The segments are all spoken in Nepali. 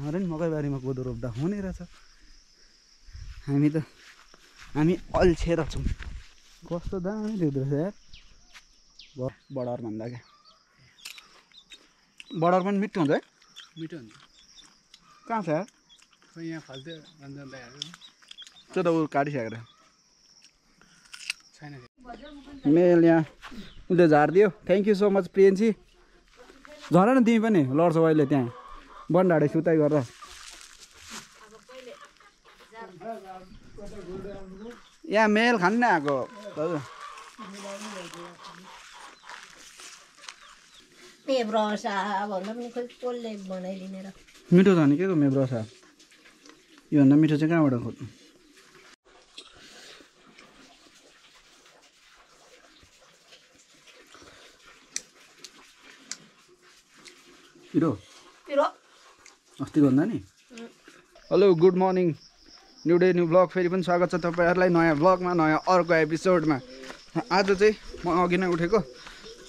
हाम्रो नि मकैबारीमा कोदो रोप्दा हुने रहेछ। हामी अल्छेर छौँ। कस्तो दामी देख्दो रहेछ यार बर्डर भन्दा। क्या बर्डर पनि मिठो हुन्छ है? मिठो हुन्छ। कहाँ छ यार? यहाँ फाल्दै त्यो त ऊ काटिसकेर छैन मेल यहाँ उसले झारिदियो। Thank you so much Priyanshi. झर न तिमी पनि लड्छौ अहिले त्यहाँ बनढाडे सुताइ गरेर। यहाँ मेल खान्न आएको दाजु। मेब्रोसा भन्दा पनि खोइ कसले बनाइदिने र? मिठो छ नि के को मेब्रोसा? योभन्दा मिठो चाहिँ कहाँबाट खोज्नु? पिरो पिरो अस्ति भन्दा नि। Hello good morning, new day new blog. फेरि पनि स्वागत छ तपाईँहरूलाई नयाँ ब्लगमा, नयाँ अर्को एपिसोडमा। आज चाहिँ म अघि नै उठेको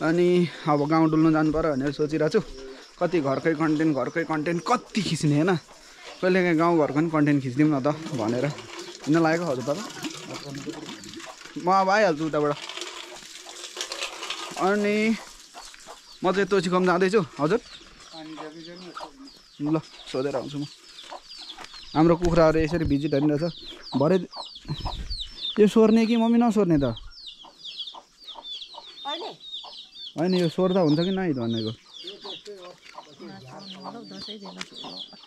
अनि अब गाउँ डुल्नु जानु पर्यो भनेर सोचिरहेको छु। कति घरकै कन्टेन्ट कति खिच्ने होइन? कहिलेकाहीँ गाउँघरको पनि कन्टेन्ट खिचिदिउँ न त भनेर हिँड्न लागेको। हजुर तपाईँ? म अब आइहाल्छु उताबाट। अनि म चाहिँ तोसीखोम जाँदैछु। हजुर ल सोधेर आउँछु म। हाम्रो कुखुराहरू यसरी भिजिट गरिरहेछ भरे। यो सोर्ने कि मम्मी नसोर्ने त होइन? यो सोर्दा हुन्छ कि नै भनेको?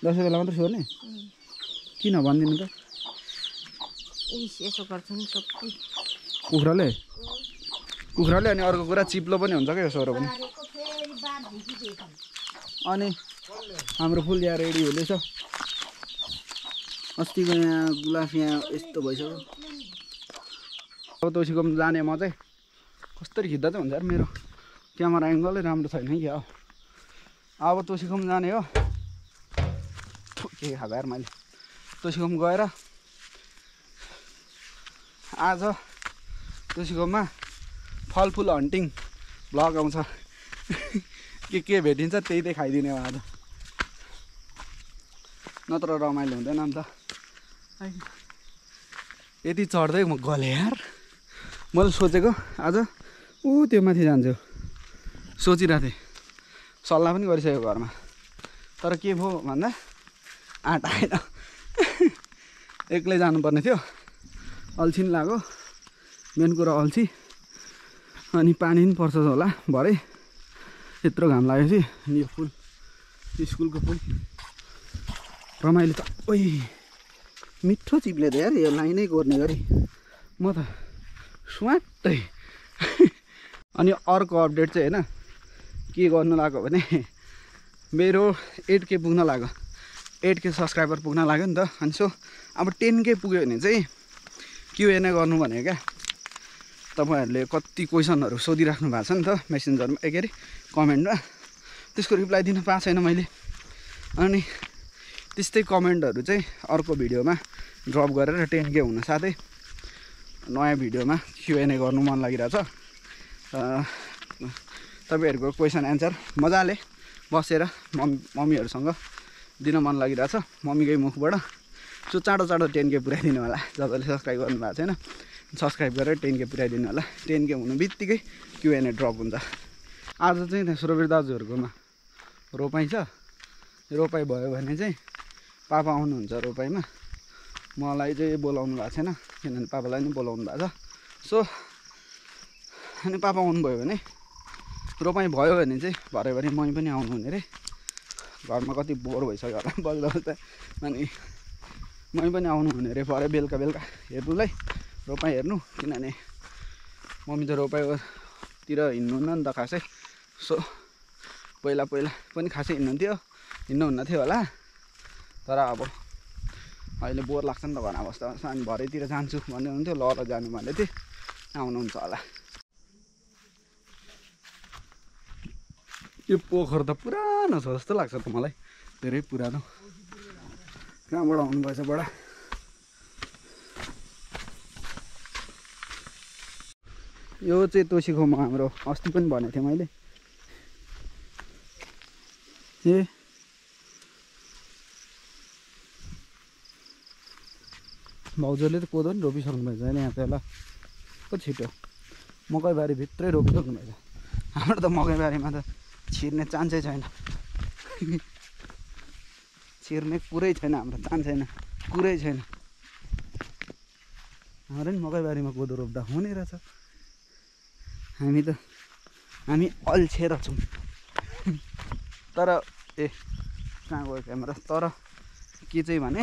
दसैँ बेला मात्रै सोर्ने? किन भनिदिनु त? कुखुराले अनि अर्को कुरा चिप्लो पनि हुन्छ क्या सोरो पनि। अनि हाम्रो फुल यहाँ रेडी हुँदैछ। अस्तिको यहाँ गुलाफ यहाँ यस्तो भइसक्यो। अब तोसीको पनि जाने म चाहिँ। कसरी खिच्दा चाहिँ हुन्छ यार? मेरो क्यामेरा एङ्गलै राम्रो छैन कि। अब तोसीको पनि जाने हो। के खाएको यार मैले? तोसीको पनि गएर आज तोसीकोमा फलफुल हन्टिङ भ्लग आउँछ। के भेटिन्छ त्यही खाइदिने हो आज, नत्र रमाइलो हुँदैन नि त। यति चढ्दै म गले यार। मैले सोचेको आज त्यो माथि जान्छु, सोचिरहेको थिएँ, सल्लाह पनि गरिसकेको घरमा। तर के भयो भन्दा आँट आएन। एक्लै जानुपर्ने थियो, अल्छी नि लाग्यो। मेन कुरा अल्छी। अनि पानी पनि पर्छ होला भरे, यत्रो घाम लागेपछि। अनि यो फुल, स्कुलको फुल रमाइलो त। ओइ मिठो चिप्ले त यार, यो लाइनै गोर्ने गरी म त स्वाटै। अनि अर्को अपडेट चाहिँ होइन के गर्नु लाग्यो भने, मेरो 8K पुग्न लाग्यो, 8K सब्सक्राइबर पुग्न लाग्यो नि त। अनि सो अब 10K पुग्यो भने चाहिँ क्युएनए गर्नु भनेको क्या। तपाईँहरूले कति क्वेसनहरू सोधिराख्नु भएको छ नि त मेसेन्जरमा, के अरे कमेन्टमा। त्यसको रिप्लाई दिन पाएको छैन मैले। अनि त्यस्तै कमेन्टहरू चाहिँ अर्को भिडियोमा ड्रप गरेर 10K हुन साथै नयाँ भिडियोमा क्युएनए गर्नु मन लागिरहेछ। तपाईँहरूको क्वेसन एन्सर मजाले बसेर मम्मीहरूसँग दिन मन लागिरहेछ। मम्मीकै मुखबाट सो चाँडो 10K पुऱ्याइदिनु होला। जसले सब्सक्राइब गर्नु भएको छैन सब्सक्राइब गरेर 10K पुऱ्याइदिनु होला। 10K हुनु बित्तिकै क्युएनए ड्रप हुन्छ। आज चाहिँ त्यहाँ सुरवीर दाजुहरूकोमा रोपाइ छ। रोपाइ भयो भने चाहिँ पापा आउनुहुन्छ रोपाइमा। मलाई चाहिँ बोलाउनु भएको छैन किनभने पापालाई नि बोलाउनु भएको छ। सो अनि पापा आउनुभयो भने, रोपाइ भयो भने चाहिँ भरेभरि मै पनि आउनुहुने रे। घरमा कति बोर भइसक्यो होला बग्दा बस्दा। अनि मै पनि आउनुहुने रे भरे बेलुका हेर्नुलाई, रोपाइ हेर्नु। किनभने मम्मी त रोपाइतिर हिँड्नुहुन्न नि त खासै। सो पहिला पनि खासै हिँड्नुहुन्न थियो होला। तर अब अहिले बोर लाग्छ नि त घरमा बस्दा बस्दा। अनि भरेतिर जान्छु भन्ने हुन्थ्यो। ल जानु भन्दै थिएँ, आउनुहुन्छ होला। यो पोखर त पुरानो छ जस्तो लाग्छ त मलाई, धेरै पुरानो। कहाँबाट आउनुभएछ बडा? यो चाहिँ तोसीको म हाम्रो, अस्ति पनि भनेको थिएँ मैले। मौजूले तो कोदो रोपी सकूँ जाने यहाँ तो को छिटो मकैबारी भित्रै रोपी सकूँ हाम्रो त मकैबारीमा त छिर्ने चान्सै छैन छिर्ने कुरै छैन हाम्रो चान्स छैन कुरै छैन हाम्रो नि मकैबारीमा कोदो रोप्दा हुने रहेछ हामी अल्छेर छौँ तर ए कहाँ गयो क्यामेरा तर के चाहिँ भने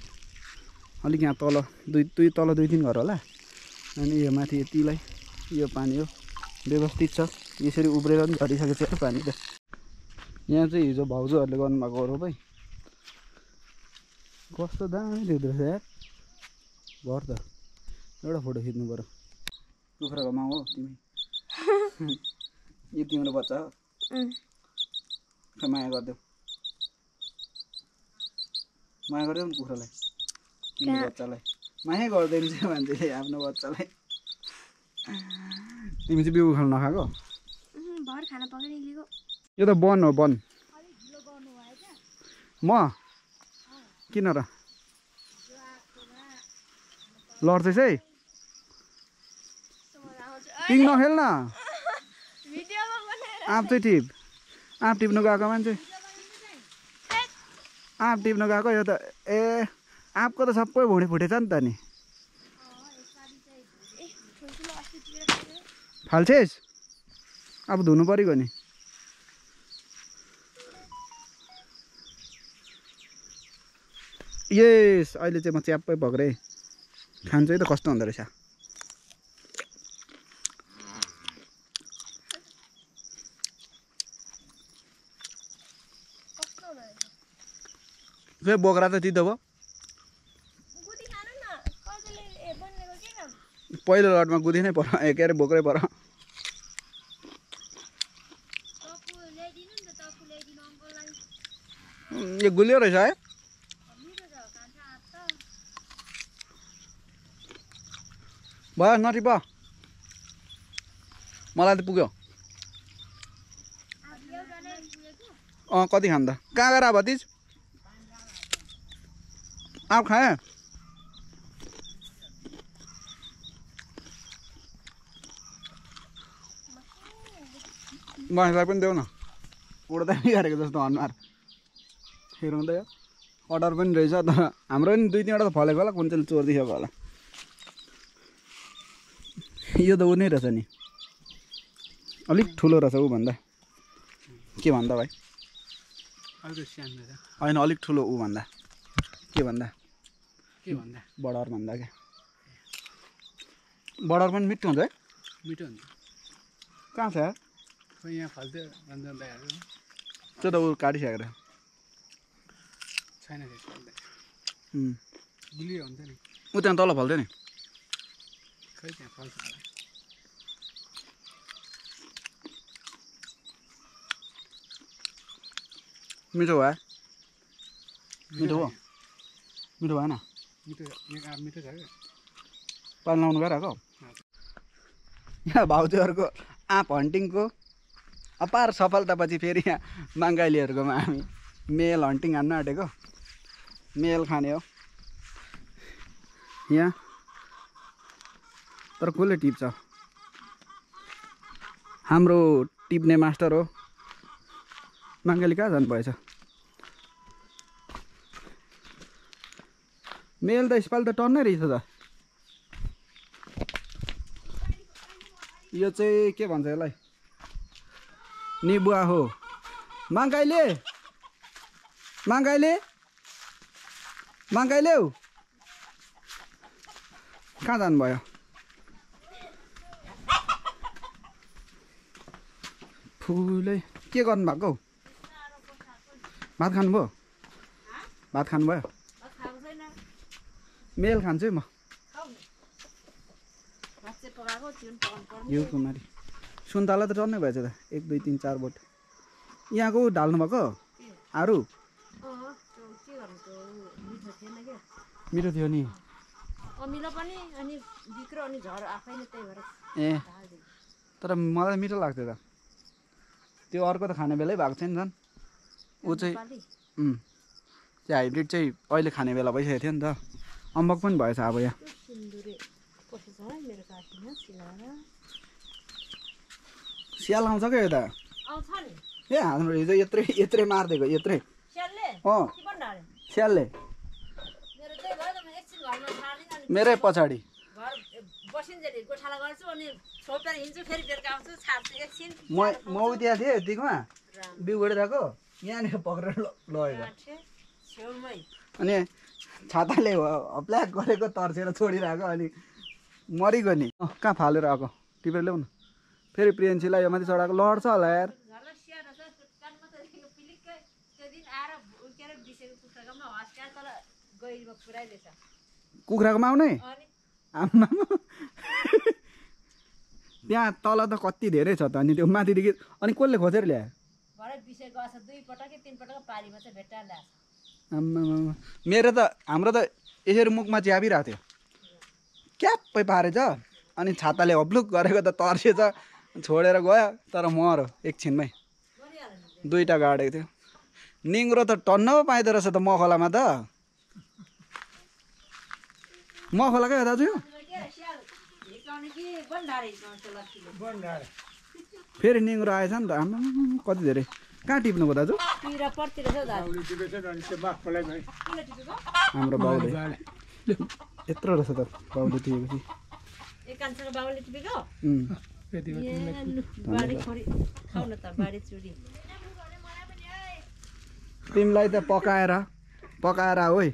अलिक यहाँ तल दुई तिन घर होला अनि यो माथि यतिलाई यो पानी हो व्यवस्थित छ यसरी उब्रेर पनि झरिसकेको छ पानी त यहाँ चाहिँ हिजो भाउजूहरूले गर्नुभएको रोपाइ कस्तो दामी देख्दो रहेछ यार घर त एउटा फोटो खिच्नु पर्यो कुखुराको माउ हो तिमी यो तिम्रो बच्चा हो माया गरिदेऊ नि कुखुरालाई तिम्रो बच्चालाई माया गर्दैन छ मान्छेले आफ्नो बच्चालाई तिमी चाहिँ बिउ उखाल्न नखाएको भर खाना पकाएर लिएको यो त वन हो वन म किन र लड्दैछ है पिङ नखेल न आँप चाहिँ टिप आँप टिप्नु गएको मान्छे आँप टिप्नु गएको यो त ए आँपको त सबै भुँडी फुटेछ नि त नि फाल्छेस् अब धुनु परेको नि यस अहिले चाहिँ म च्याप्पै भग्रे खान्छु है त कस्तो हुँदो रहेछ खै बोक्रा त तितो भयो पहिलो लटमा गुदी नै पर के अरे बोक्रै पर यो गुलियो रहेछ है भयो नटिप मलाई त पुग्यो अँ कति खान त कहाँ गएर अब तिज आँप खाएँ मान्छेलाई पनि देऊ न उड्दै गरेको जस्तो अनुहार फेराउँदै अर्डर पनि रहेछ तर हाम्रो नि दुई तिनवटा त फलेको होला कुन चाहिँ चोरिदिएको होला यो त ऊ नै रहेछ नि अलिक ठुलो रहेछ ऊभन्दा के भन्दा भाइ होइन अलिक ठुलो ऊभन्दा के भन्दा बर्डर भन्दा क्या बर्डर पनि मिठो हुन्छ है मिठो हुन्छ कहाँ छ यहाँ फाल्थ्यो त्यो त ऊ काटिसकेको रहेछ छैन ऊ त्यहाँ तल फल्थ्यो नि खै त्यहाँ फल्छ मिठो भयो मिठो भएन मिठो पाल लाउनु गएर आएको यहाँ भाउजूहरूको आँप हन्टिङको अपार सफलतापछि फेरि यहाँ बङ्गालीहरूकोमा हामी मेल हन्टिङ हान्न आँटेको मेल खाने हो यहाँ तर कसले टिप्छ हाम्रो टिप्ने मास्टर हो बङ्गाली कहाँ जानु भएछ मेल त यसपालि त टन्नै रहेछ त यो चाहिँ के भन्छ यसलाई निबुवा हो बङ्गालीले बङ्गालीले हौ कहाँ जानुभयो फुलै के गर्नु भएको हौ भात खानुभयो Mel can do. You can marry. Soon Dalla the Ronne Vajada, egg beating charbot. Yago Dalmago Aru Mirodioni. Oh, Milopani, and if Vicron is or I find it. Eh, but a mother middle like that. The orgo the Hannibal Baxen. Would say, yeah, I did say oil Hannibal of his hand. I'm back one by Savia. Shall I answer that? Yeah, I'm ready. You're three, you're three, Mardigo, you're three. Oh, shall I? मेरे पछाडी घर बसिन्जेले गोठाला गर्छु अनि छोपेर हिन्छु फेरि बेरका आउँछु छाड्छु एकछिन म उदिया थिए दिगमा बिउ गडेको यहाँ नि पक्रेर लयो छेउमै अनि छाताले अप्ल्याक गरेको तर्सेर छोडिराको अनि मरिगो नि कहाँ फालेर आको टिपेर ल्याउन फेरि प्रियन्सीलाई यो माथि चढाको लड्छ होला यार कुखुराको माउ नै आमा त्यहाँ तल त कति धेरै छ त अनि त्यो माथि देखि अनि कसले खोजेर ल्याए भरे बिसे गछ दुई पटक कि तीन पटक पारीमा चाहिँ भेट्टा ल्यास आमा मेरो त हाम्रो त यसरी मुखमा च्यापिराको थियो क्याप्पै पारेछ अनि छाताले हब्लुक गरेको त तर्सेछ छोडेर गयो तर मर्यो एकछिनमै दुईटा गाडेको थियो निङ्रो त टन्न पाइदो रहेछ त मखलामा त म होला के दाजु यो फेरि निङ्रो आएछ नि त आमा कति धेरै कहाँ टिप्नु भयो दाजु पिरा पर्ति रहेछ दाजु हाम्रो बाउले यत्रो रहेछ त बाउले टिपेपछि एकान्सको बाउले टिपेको बाडी छोरी खाउन त बाडी चुडी तिमीलाई त पकाएर पकाएर होइ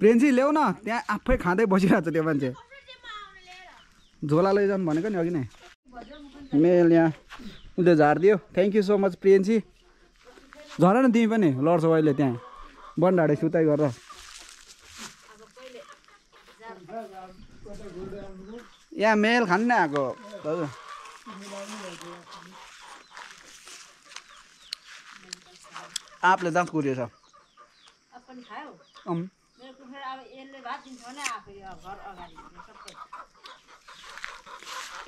प्रेन्सी ल्याउ न त्यहाँ आफै खाँदै बसिरहेछ त्यो मान्छे झोला लैजाउँ भनेको नि अघि नै मेल यहाँ उसले झारिदियो थ्याङ्क यू सो मच प्रेन्सी झर न तिमी पनि लड्छौ अहिले त्यहाँ बन्डाडे सुताइ गरेर यहाँ मेल खान नै आएको दाजु आपले दाँत कुरियो छ पनि खायो मेरो कुखुरा अब यसले भात दिन्छ भने आफै घर अगाडि सबै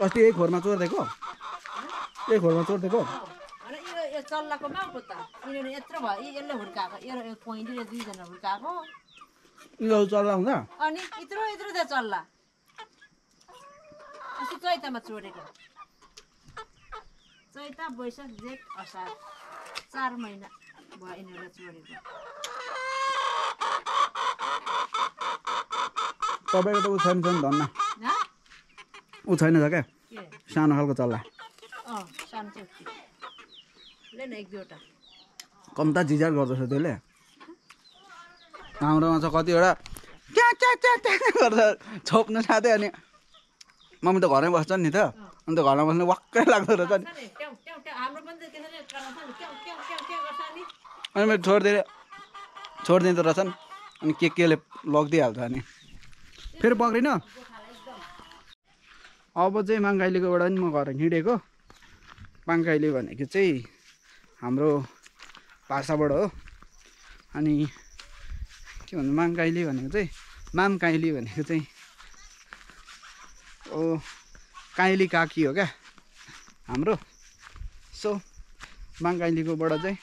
अस्ति एक घरमा चोर्देको एक घरमा चोर्देको अनि यो चल्लाको माउ त किनभने यत्रो भयो यसले हुर्काको यो पोइन्ट र दुई जना हुर्काको यो चल्ला हुन्छ अनि इत्रो इत्रो त चल्ला अस्ति चैतामा चोरेको चैता बैशाख जेठ असार 4 महिना Why in a story? Probably was Samson Donna. What's another? Shan Halgotala. Oh, Shan Turkey. Lenny Gota. Come that Giza goes to the left. Now, don't forget your up. Top not had any. Mamma the Goran was done either. And the Goran was walking like the other. I mean, toward the Russian and kick a log the Alzani. Here, Bogrino. Opposite Mangaligo and Mogor and Hidego. Mangalivan, I could say Ambro Pasaboro. Honey, Mangalivan, I could say Mam Kailivan, I could say Oh Kaili Kaki, okay? Ambro. So Mangaligo Borda.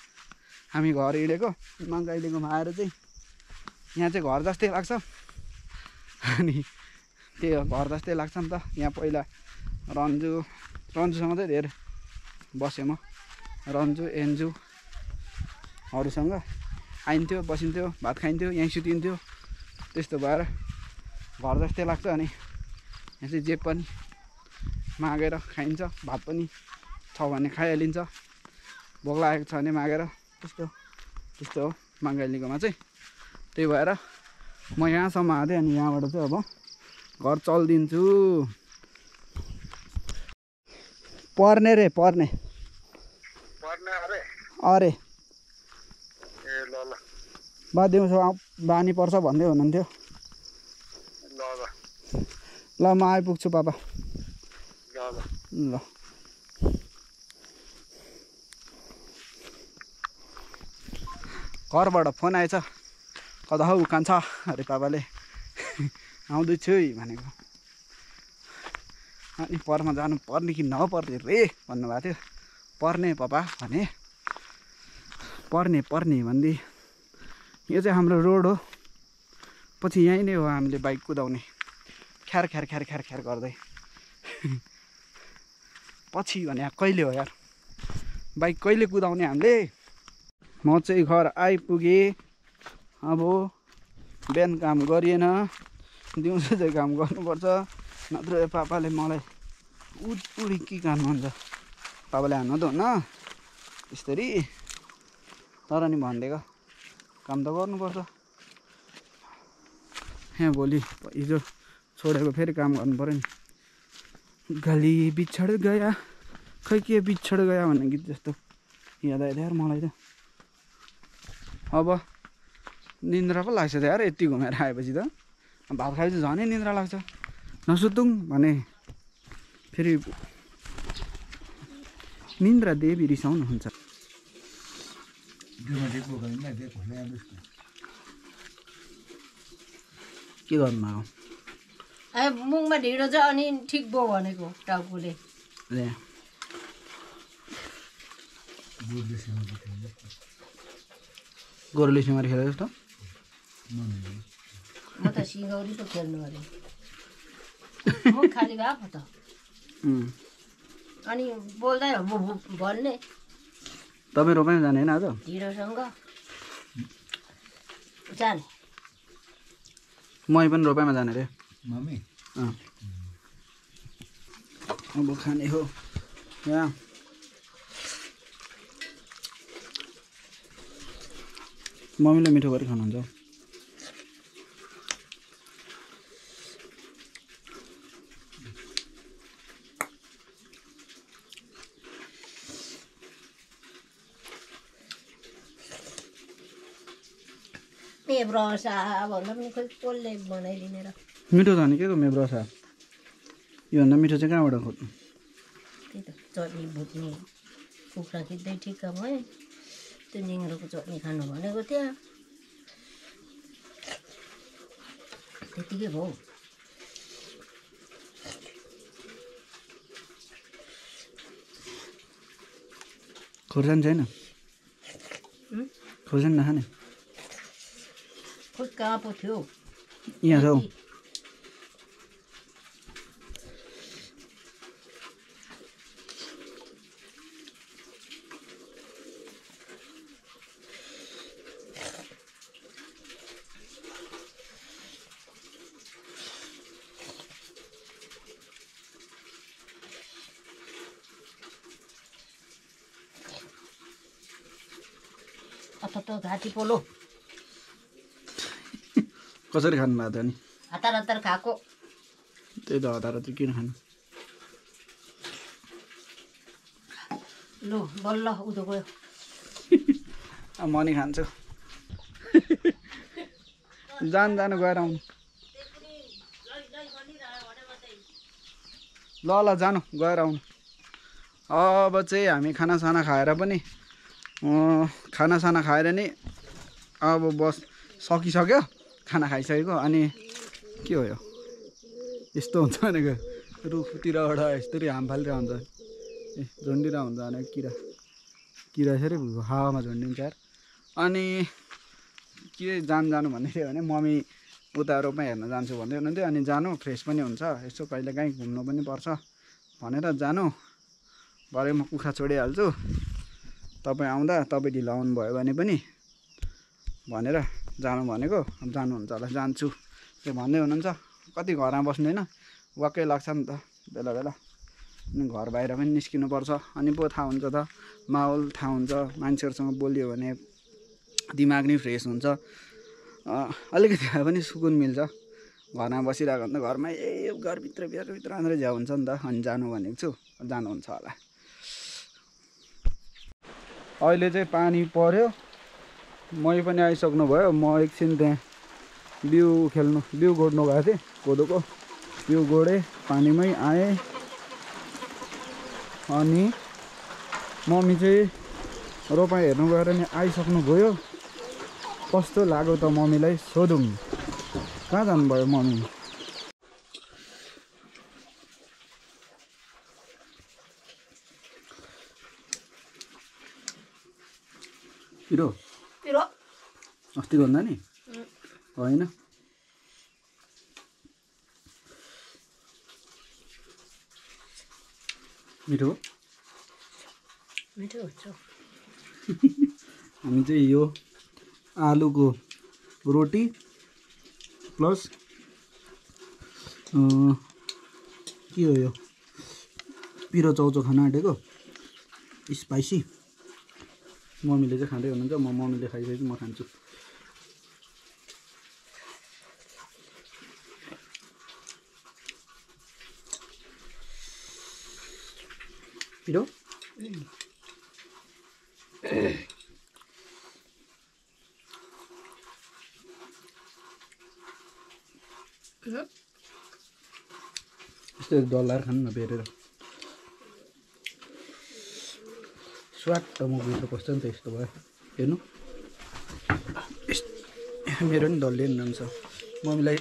हामी घर हिडेको मङ्गाइलेकोमा आएर चाहिँ यहाँ चाहिँ घर जस्तै लाग्छ अनि त्यो घर जस्तै लाग्छ नि त यहाँ पहिला रन्जुसँग चाहिँ धेरै बसेँ म रन्जु एन्जु अरूसँग आइन्थ्यो बसिन्थ्यो भात खाइन्थ्यो यहीँ सुतिन्थ्यो त्यस्तो भएर घर जस्तै लाग्छ अनि यहाँ चाहिँ जे पनि मागेर खाइन्छ भात पनि छ भने खाइहालिन्छ भोक लागेको छ भने मागेर त्यस्तो त्यस्तो हो मङ्गाइलीकोमा चाहिँ त्यही भएर म यहाँसम्म आँधेँ अनि यहाँबाट चाहिँ अब घर चलिदिन्छु पर्ने रे पर्ने अरे बा दिउँसो बानी पर्छ भन्दै हुनुहुन्थ्यो। ल म आइपुग्छु पापा। ल घरबाट फोन आएछ, कता हौ कान्छ अरे पापाले आउँदैछु भनेको। अनि परमा जानु पर्ने कि नपर्ने रे भन्नुभएको थियो। पर्ने पापा भने पर्ने पर्ने भन्दै। यो चाहिँ हाम्रो रोड हो, पछि यहीँ नै हो हामीले बाइक कुदाउने। ख्यार ख्यार ख्यार ख्यार ख्यार गर्दै पछि भने कहिले हो यार बाइक कहिले कुदाउने हामीले। म चाहिँ घर आइपुगेँ। अब बिहान काम गरिएन, दिउँसो चाहिँ काम गर्नुपर्छ, नत्र पापाले मलाई उडी के काट्नुहुन्छ। पापाले हान्नु त हुन्न यसरी, तर नि भनिदिएको काम त गर्नुपर्छ। यहाँ भोलि हिजो छोडेको फेरि काम गर्नु पऱ्यो नि। गाली बिछड गया खै के बिछड गया भन्ने गीत जस्तो याद आयो यार मलाई त। अब निन्द्रा पो लाग्छ त यार, यति घुमेर आएपछि त भात खाएपछि झनै निन्द्रा लाग्छ। नसुतौँ भने फेरि निन्द्रा देवी रिसाउनु हुन्छ। के गर्नु अब मुखमा ढिँडो छ अनि ठिक भयो भनेको टाउकोले। गोरुले सिँगारी खेल्यो जस्तो म त सिँगौरी पो खेल्नु अरे मुख खाली भए पो त। अनि बोल्दै भन्ने तपाईँ रोपाइ जाने होइन आज ढिँडोसँग जाने। मै पनि रोपाइमा जाने रे मम्मी। अब खाने हो यहाँ मम्मीले मिठो गरी खानुहुन्छ। मेब्रोसा भन्दा पनि खोइ कसले बनाइदिने र मिठो झन् के को मेब्रोसा। योभन्दा मिठो चाहिँ कहाँबाट खोज्नु। त्यही त चटनी भुट्ने कुखुरा खिच्दै ठिक्क भयो। त्यो निङ्रोको चटनी खानु भनेको थियो, त्यतिकै भयो। खोर्सानी छैन, खोर्सानी नखाने। खोइ कहाँ पो थियो यहाँ छौ। घाँटी पोलो कसरी खानु भएको थियो नि, हतार हतार खाएको। त्यही त हतार हतार किन खानु। लु बल्ल उदो गयो म नि खान्छु जान जानु गएर आउनु। ल ल जानु गएर आउनु। अब चाहिँ हामी खानासाना खाएर पनि खानासाना खाएर नि अब बस सकिसक्यो, खाना खाइसकेको। अनि के हो यो यस्तो हुन्छ भनेको रुखतिरबाट यस्तरी हाम फालिरह हुन्छ, ए झुन्डिरह हुन्छ भने किरा किरा यसरी हावामा झुन्डिन्छ यार। अनि के जानु भन्दै थियो भने मम्मी उता रोपमा हेर्न जान्छु भन्दै हुनुहुन्थ्यो। अनि जानु फ्रेस पनि हुन्छ, यसो कहिले काहीँ घुम्नु पनि पर्छ भनेर जानु। भरे म कुखुरा छोडिहाल्छु, तपाईँ आउँदा तपाईँ ढिलो आउनुभयो भने पनि भनेर जानु भनेको। अब जानुहुन्छ होला, जान्छु त्यो भन्दै हुनुहुन्छ। कति घरमा बस्दैन वाक्कै लाग्छ नि त बेला बेला। अनि घर बाहिर पनि निस्किनुपर्छ, अनि पो थाहा हुन्छ त माहौल थाहा हुन्छ। मान्छेहरूसँग बोलियो भने दिमाग नै फ्रेस हुन्छ, अलिकति पनि सुकुन मिल्छ। घरमा बसिरहेको हुन्छ घरमा ए घरभित्र भित्र राम्रै झ्याउ हुन्छ नि त। अनि जानु भनेको छु, जानुहुन्छ होला। अहिले चाहिँ पानी पर्यो, मई पनि आइसक्नु भयो। म एकछिन त्यहाँ बिउ खेल्नु बिउ गोड्नु गएको थिएँ, कोदोको बिउ गोडे, पानीमै आए। अनि मम्मी चाहिँ रोपाई हेर्नु गएर नि आइसक्नु भयो। कस्तो लाग्यो त मम्मीलाई सोधौँ, कहाँ जानुभयो मम्मी? पिरो पिरो अस्ति भन्दा नि होइन। मिठो मिठो हुन्छ। हामी चाहिँ यो आलुको रोटी प्लस के हो यो पिरो चौचो खाना आँटेको स्पाइसी। मम्मीले चाहिँ खाँदै हुनुहुन्छ, मम्मीले खाइसकेपछि म खान्छु। पिरो यस्तो डल्लाएर खानु न बेरेर, स्वाट मिठो पस्छ नि त। यस्तो भयो हेर्नु, मेरो नि डल्ले नाम छ। मम्मीलाई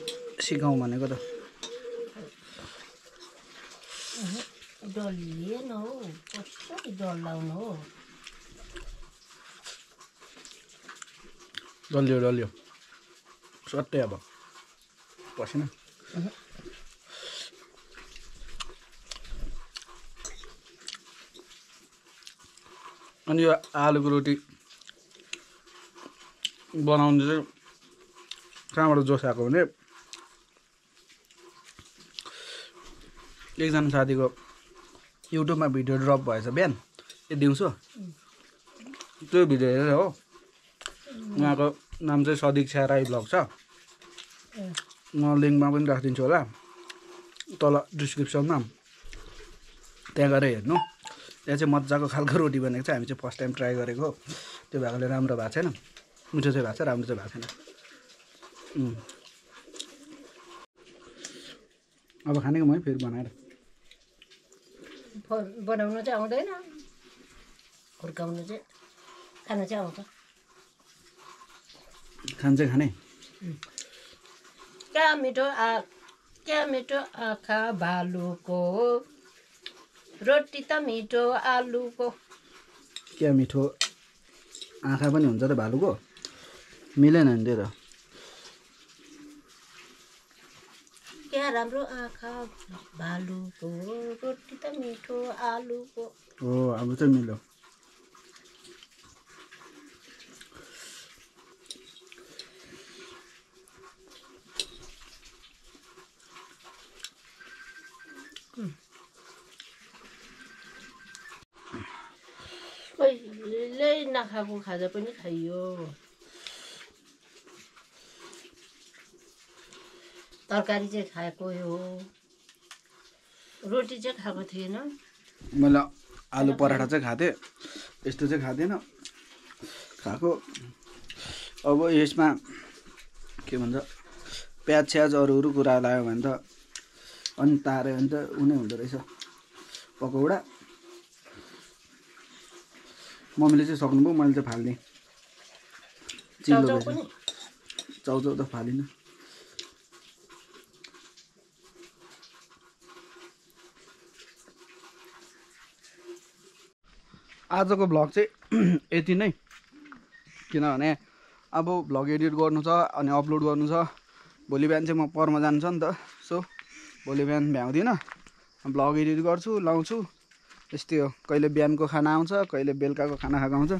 सिकाउँ भनेको त डल्लियो डल्लियो स्वाटै अब पसेन। अनि यो आलुको रोटी बनाउनु चाहिँ कहाँबाट जोस आएको भने एकजना साथीको युट्युबमा भिडियो ड्रप भएछ बिहान ए दिउँसो, त्यो भिडियो हेरेर हो। उहाँको नाम चाहिँ सदिक्षा राई भ्लग छ, म लिङ्कमा पनि राखिदिन्छु होला तल डिस्क्रिप्सनमा, त्यहाँ गएर हेर्नु। त्यहाँ चाहिँ मजाको खालको रोटी बनेको छ, हामी चाहिँ फर्स्ट टाइम ट्राई गरेको हो। त्यो भएकोले राम्रो भएको छैन, मिठो चाहिँ भएको छ, राम्रो चाहिँ भएको छैन। अब खानेको मै फेरि बनाएर बनाउनु चाहिँ आउँदैन, हुर्काउनु चाहिँ खाना चाहिँ आउँछ। खान्छ खाने क्या मिठो आँखा भालुको रोटी त मिठो आलुको। क्या मिठो आँखा पनि हुन्छ त भालुको, मिलेन नि त्यो त। क्या राम्रो आँखा भालुको रोटी त मिठो आलुको। हो अब चाहिँ मिल्यो। नखाएको खाजा पनि खाइयो, तरकारी चाहिँ खाएको हो, रोटी चाहिँ खाएको थिएन। मैले आलु पराठा चाहिँ खाएको थिएँ, यस्तो चाहिँ खाँदैन खाएको। अब यसमा के भन्छ प्याज स्याज अरू अरू कुरा लगायो भने त अनि तार्यो भने त उनी हुँदो रहेछ पकौडा। मम्मीले चाहिँ सक्नुभयो, मैले त फाल्ने चिल्लो चाउचाउ त फालिनँ। आजको भ्लग चाहिँ यति नै, किनभने अब भ्लग एडिट गर्नु छ अनि अपलोड गर्नु छ। भोलि बिहान चाहिँ म परमा जान्छु नि त, सो भोलि बिहान भ्याउँदिनँ, भ्लग एडिट गर्छु लाउँछु। यस्तै हो, कहिले बिहानको खाना आउँछ कहिले बेलुकाको खाना खाएको आउँछ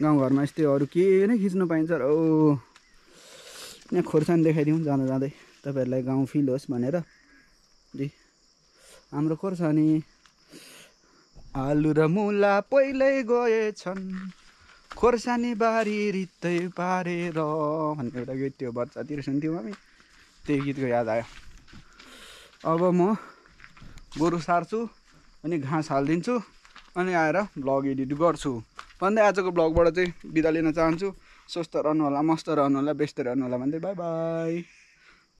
गाउँघरमा। यस्तै अरू के नै खिच्नु पाइन्छ। ओ यहाँ खोर्सानी देखाइदिउँ जाँदा जाँदै, तपाईँहरूलाई गाउँ फिल होस् भनेर। हाम्रो खोर्सानी आलु र मुला पहिल्यै गएछन्, खोर्सानी बारी रित्तै पारेर भन्ने एउटा गीत थियो, बच्चातिर सुन्थ्यौँ हामी। त्यही गीतको याद आयो। अब म गोरु सार्छु अनि घाँस हालिदिन्छु अनि आएर भ्लग एडिट गर्छु भन्दै आजको भ्लगबाट चाहिँ बिदा लिन चाहन्छु। स्वस्थ रहनु होला, मस्त रहनु होला, व्यस्त रहनु होला भन्दै बाई बाई।